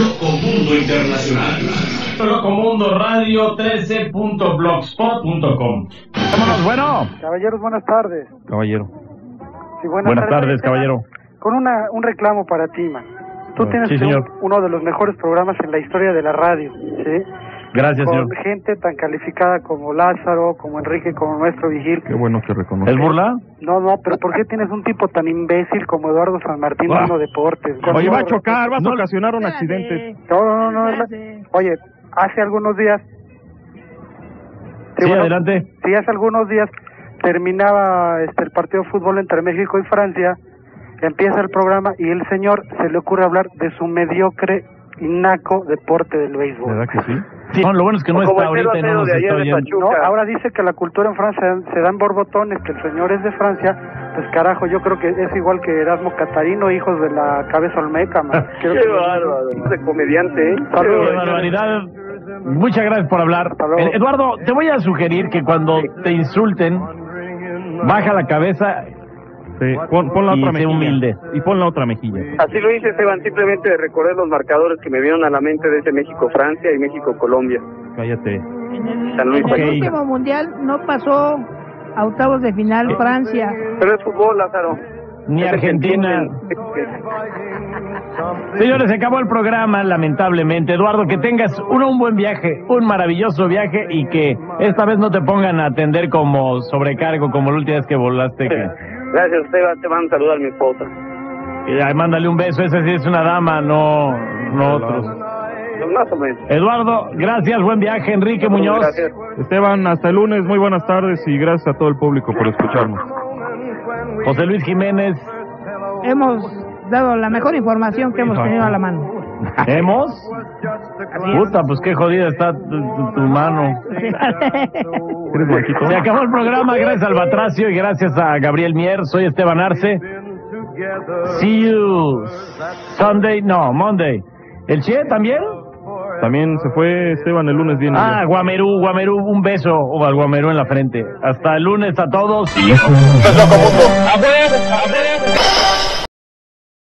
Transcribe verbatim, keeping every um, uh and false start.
Loco Mundo Internacional. Loco Mundo Radio trece punto blogspot punto com. Vámonos, bueno. Caballeros, buenas tardes. Caballero. Sí, buenas, buenas tardes, tardes, caballero. Con una, un reclamo para ti, man. Tú tienes sí, un, uno de los mejores programas en la historia de la radio, ¿sí? Gracias, con señor. Gente tan calificada como Lázaro, como Enrique, como nuestro Vigil. Qué bueno que reconoce. ¿Es burla? No, no, pero ¿por qué tienes un tipo tan imbécil como Eduardo San Martín de ah. Deportes? Oye, va a chocar, va a no, ocasionar un accidente. No, no, no. no Oye, hace algunos días... Sí, sí bueno, adelante. Sí, hace algunos días terminaba este, el partido de fútbol entre México y Francia, empieza el programa y el señor se le ocurre hablar de su mediocre y naco deporte del béisbol. ¿Verdad que sí? Sí, no, lo bueno es que no está ahorita y no nos está oyendo. No, ahora dice que la cultura en Francia se dan borbotones, que el señor es de Francia. Pues carajo, yo creo que es igual que Erasmo Catarino, hijos de la cabeza olmeca, man. Qué bárbaro, de comediante, ¿eh? Qué barbaridad. Muchas gracias por hablar. Eduardo, te voy a sugerir que cuando te insulten, baja la cabeza... Sí. Pon, pon la y otra mejilla. Humilde. Y pon la otra mejilla. Así lo hice, Esteban, simplemente de recordar los marcadores que me vieron a la mente desde México-Francia y México-Colombia. Cállate. En el, San Luis, en el último mundial no pasó a octavos de final ¿Qué? Francia. Pero es fútbol, Lázaro. Ni es Argentina. Argentina. Señores, se acabó el programa, lamentablemente. Eduardo, que tengas un, un buen viaje, un maravilloso viaje y que esta vez no te pongan a atender como sobrecargo, como la última vez que volaste. Que... Gracias, Esteban. Te van a saludar mi esposa. Y ahí, mándale un beso. Esa sí es una dama, no, no otros. Más o menos. Eduardo, gracias. Buen viaje, Enrique no, Muñoz. Gracias. Esteban, hasta el lunes. Muy buenas tardes y gracias a todo el público por escucharnos. José Luis Jiménez. Hemos dado la mejor información que hemos tenido a la mano. ¿Hemos? Puta, pues qué jodida está tu, tu, tu mano. Se acabó el programa, gracias al Batracio y gracias a Gabriel Mier. Soy Esteban Arce. See you Sunday, no, Monday. ¿El Che también? También se fue Esteban el lunes bien. Ah, Guamerú, Guamerú, un beso o al Guamerú en la frente. Hasta el lunes a todos.